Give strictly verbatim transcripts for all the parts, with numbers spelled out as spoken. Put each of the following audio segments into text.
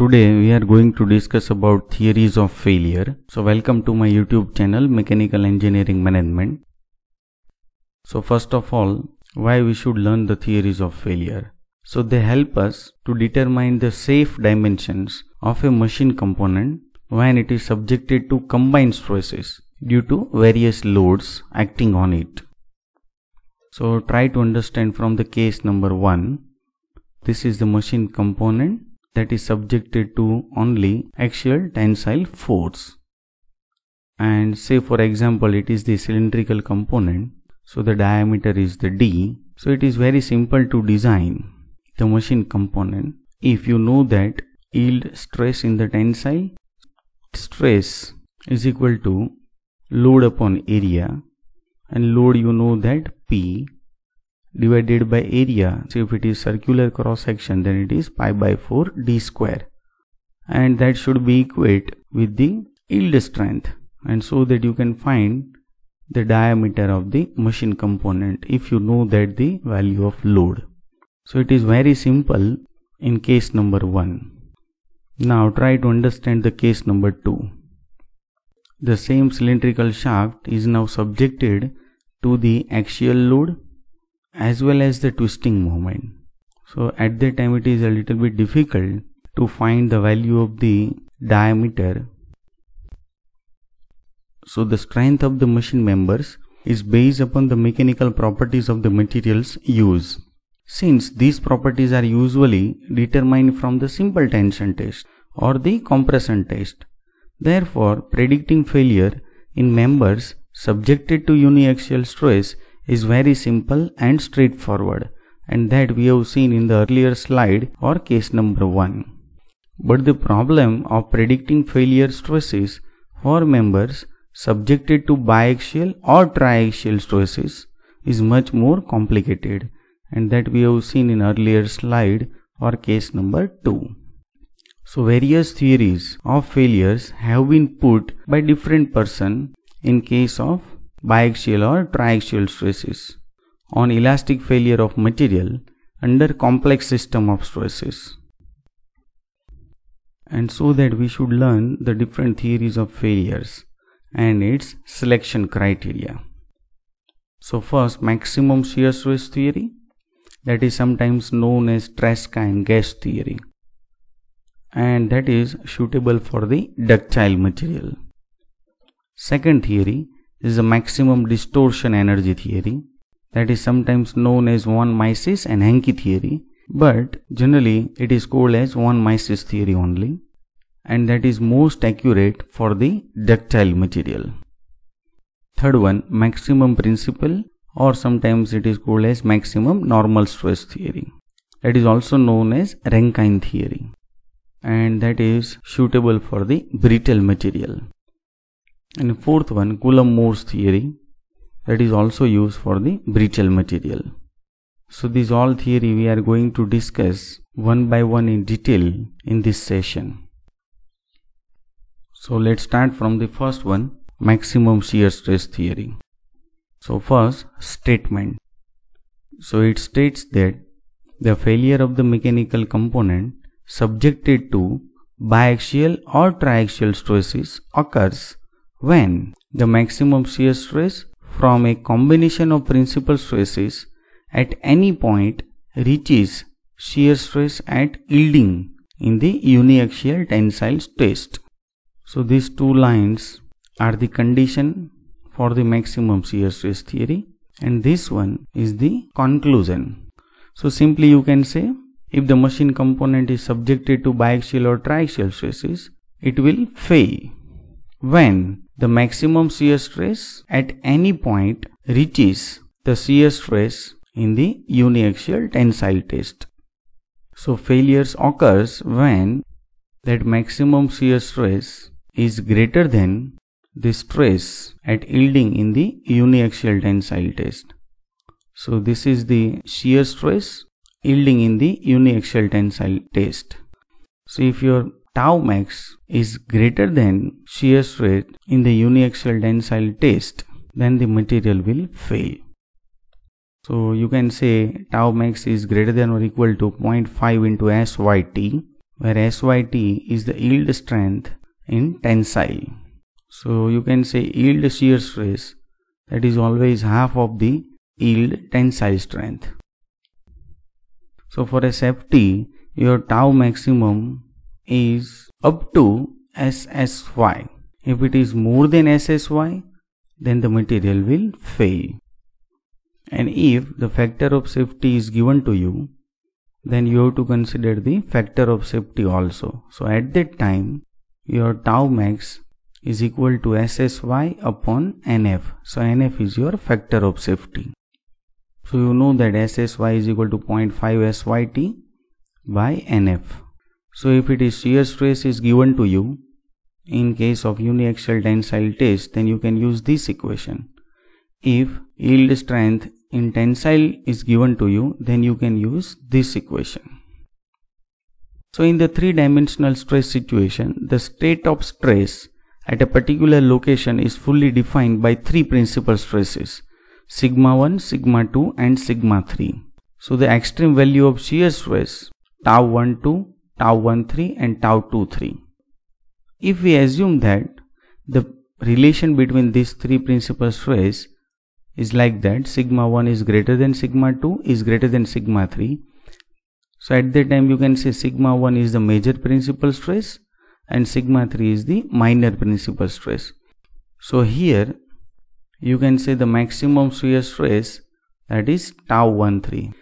Today we are going to discuss about theories of failure. So welcome to my YouTube channel Mechanical Engineering Management. So first of all, why we should learn the theories of failure? So they help us to determine the safe dimensions of a machine component when it is subjected to combined stresses due to various loads acting on it. So try to understand from the case number one. This is the machine component that is subjected to only axial tensile force, and say for example it is the cylindrical component, so the diameter is the d. So it is very simple to design the machine component if you know that yield stress in the tensile stress is equal to load upon area, and load you know that P divided by area. So if it is circular cross section, then it is pi by four d square, and that should be equate with the yield strength, and so that you can find the diameter of the machine component if you know that the value of load. So it is very simple in case number one. Now try to understand the case number two. The same cylindrical shaft is now subjected to the axial load as well as the twisting moment. So at that time it is a little bit difficult to find the value of the diameter. So the strength of the machine members is based upon the mechanical properties of the materials used. Since these properties are usually determined from the simple tension test or the compression test, therefore predicting failure in members subjected to uniaxial stress is very simple and straightforward, and that we have seen in the earlier slide or case number one. But the problem of predicting failure stresses for members subjected to biaxial or triaxial stresses is much more complicated, and that we have seen in earlier slide or case number two. So various theories of failures have been put by different person in case of biaxial or triaxial stresses, on elastic failure of material under complex system of stresses. And so that we should learn the different theories of failures and its selection criteria. So first, maximum shear stress theory, that is sometimes known as Tresca and Guest theory, and that is suitable for the ductile material. Second theory is a maximum distortion energy theory, that is sometimes known as Von Mises and Hencky theory, but generally it is called as Von Mises theory only, and that is most accurate for the ductile material. Third one, maximum principle, or sometimes it is called as maximum normal stress theory, that is also known as Rankine theory, and that is suitable for the brittle material. And fourth one, Coulomb-Mohr's theory, that is also used for the brittle material. So these all theory we are going to discuss one by one in detail in this session. So let's start from the first one, maximum shear stress theory. So first, statement. So it states that the failure of the mechanical component subjected to biaxial or triaxial stresses occurs when the maximum shear stress from a combination of principal stresses at any point reaches shear stress at yielding in the uniaxial tensile test. So these two lines are the condition for the maximum shear stress theory, and this one is the conclusion. So simply you can say, if the machine component is subjected to biaxial or triaxial stresses, it will fail when the maximum shear stress at any point reaches the shear stress in the uniaxial tensile test. So failures occurs when that maximum shear stress is greater than the stress at yielding in the uniaxial tensile test. So this is the shear stress yielding in the uniaxial tensile test. So if your tau max is greater than shear stress in the uniaxial tensile test, then the material will fail. So you can say tau max is greater than or equal to zero point five into S Y T, where Syt is the yield strength in tensile. So you can say yield shear stress, that is always half of the yield tensile strength. So for a safety, your tau maximum is up to S S Y. If it is more than S S Y, then the material will fail. And if the factor of safety is given to you, then you have to consider the factor of safety also. So at that time, your tau max is equal to S S Y upon N F. So N F is your factor of safety. So you know that S S Y is equal to zero point five S Y T by N F. So if it is shear stress is given to you in case of uniaxial tensile test, then you can use this equation. If yield strength in tensile is given to you, then you can use this equation. So in the three-dimensional stress situation, the state of stress at a particular location is fully defined by three principal stresses, sigma one, sigma two and sigma three. So the extreme value of shear stress, tau one two, tau one three and tau two three. If we assume that the relation between these three principal stress is like that, sigma one is greater than sigma two is greater than sigma three. So at that time you can say sigma one is the major principal stress and sigma three is the minor principal stress. So here you can say the maximum shear stress, that is tau one three.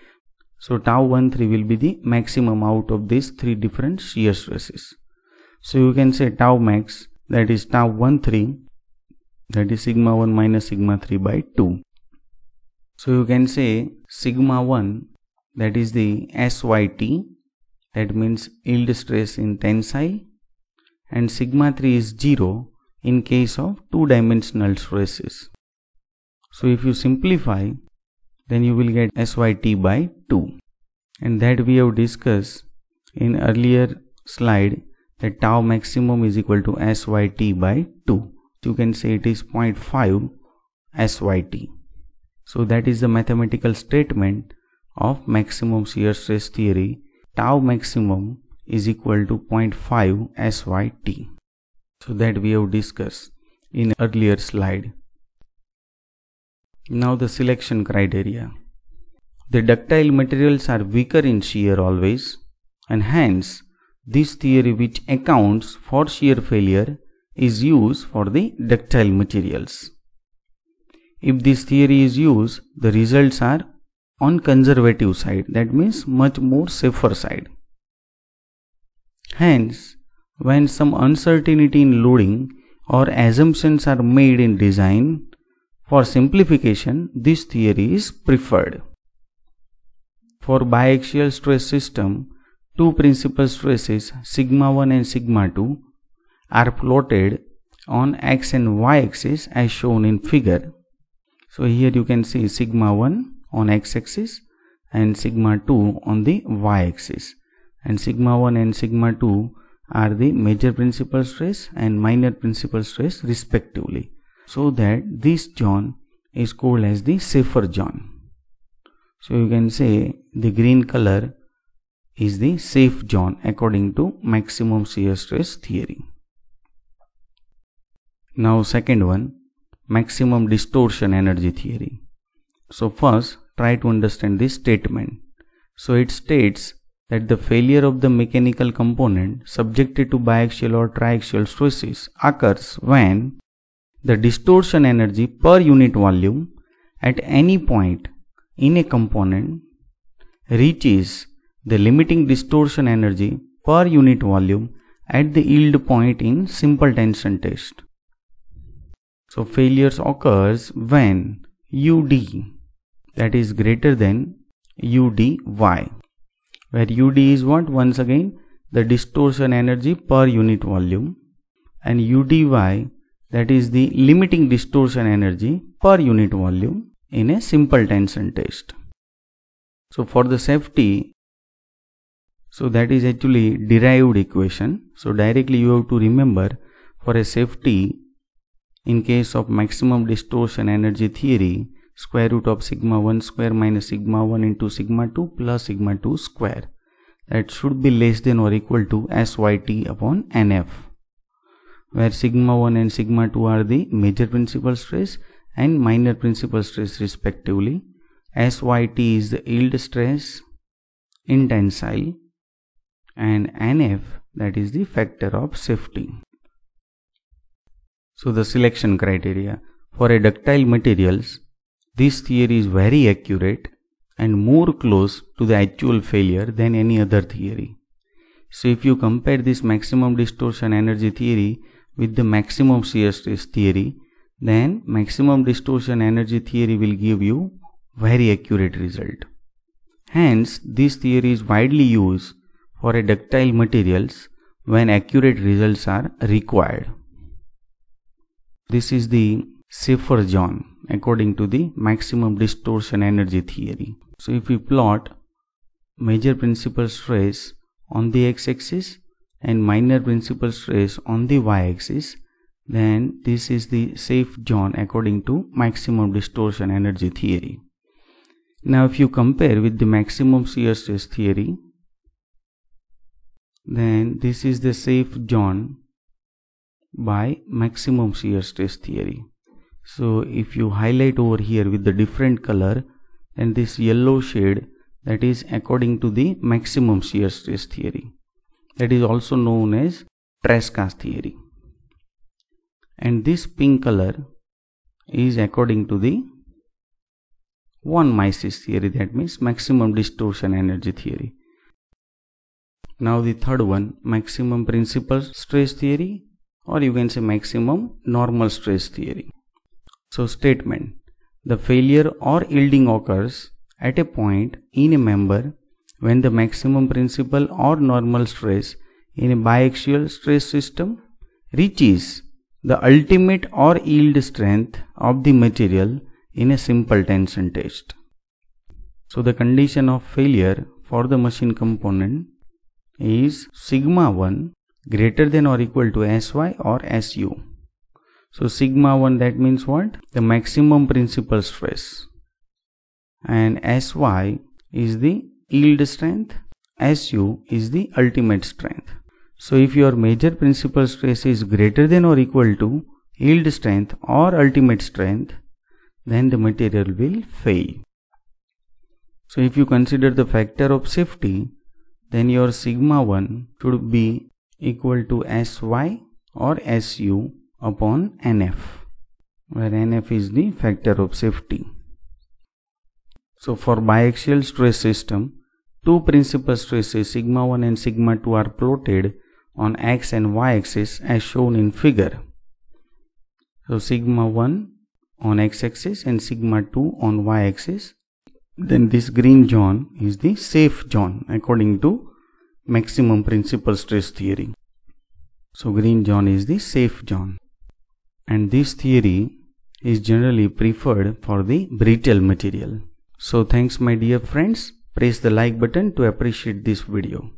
So tau one three will be the maximum out of these three different shear stresses. So you can say tau max, that is tau one three, that is sigma one minus sigma three by two. So you can say sigma one, that is the S Y T, that means yield stress in tensile, and sigma three is zero in case of two-dimensional stresses. So if you simplify, then you will get S Y T by two, and that we have discussed in earlier slide, that tau maximum is equal to S Y T by two. You can say it is zero point five S Y T. So that is the mathematical statement of maximum shear stress theory. Tau maximum is equal to zero point five S Y T. So that we have discussed in earlier slide. Now the selection criteria. The ductile materials are weaker in shear always, and hence this theory which accounts for shear failure is used for the ductile materials. If this theory is used, the results are on conservative side, that means much more safer side. Hence, when some uncertainty in loading or assumptions are made in design, for simplification, this theory is preferred. For biaxial stress system, two principal stresses, sigma one and sigma two, are plotted on x and y axis as shown in figure. So here you can see sigma one on x axis and sigma two on the y axis, and sigma one and sigma two are the major principal stress and minor principal stress respectively. So that this zone is called as the safer zone. So you can say the green color is the safe zone according to maximum shear stress theory. Now second one, maximum distortion energy theory. So first try to understand this statement. So it states that the failure of the mechanical component subjected to biaxial or triaxial stresses occurs when the distortion energy per unit volume at any point in a component reaches the limiting distortion energy per unit volume at the yield point in simple tension test. So failures occurs when U D, that is greater than U D Y, where U D is what? Once again the distortion energy per unit volume, and U D Y, that is the limiting distortion energy per unit volume in a simple tension test. So for the safety, so that is actually derived equation. So directly you have to remember, for a safety in case of maximum distortion energy theory, square root of sigma one square minus sigma one into sigma two plus sigma two square. that should be less than or equal to S Y T upon N F, where sigma one and sigma two are the major principal stress and minor principal stress respectively. S Y T is the yield stress in tensile and N F, that is the factor of safety. So the selection criteria for a ductile materials, this theory is very accurate and more close to the actual failure than any other theory. So if you compare this maximum distortion energy theory with the maximum shear stress theory, then maximum distortion energy theory will give you very accurate result. Hence, this theory is widely used for a ductile materials when accurate results are required. This is the safer zone according to the maximum distortion energy theory. So if we plot major principal stress on the x-axis and minor principal stress on the y-axis, then this is the safe zone according to maximum distortion energy theory. Now if you compare with the maximum shear stress theory, then this is the safe zone by maximum shear stress theory. So if you highlight over here with the different color, and this yellow shade, that is according to the maximum shear stress theory, that is also known as Tresca theory, and this pink color is according to the Von Mises theory, that means maximum distortion energy theory. Now the third one, maximum principal stress theory, or you can say maximum normal stress theory. So statement, the failure or yielding occurs at a point in a member when the maximum principal or normal stress in a biaxial stress system reaches the ultimate or yield strength of the material in a simple tension test. So the condition of failure for the machine component is sigma one greater than or equal to S Y or S U. So sigma one, that means what? The maximum principal stress, and S Y is the yield strength, S U is the ultimate strength. So if your major principal stress is greater than or equal to yield strength or ultimate strength, then the material will fail. So if you consider the factor of safety, then your sigma one should be equal to S Y or S U upon N F, where N F is the factor of safety. So for biaxial stress system, two principal stresses sigma one and sigma two are plotted on x and y axis as shown in figure. So sigma one on x axis and sigma two on y axis. Then this green zone is the safe zone according to maximum principal stress theory. So green zone is the safe zone, and this theory is generally preferred for the brittle material. So thanks my dear friends, press the like button to appreciate this video.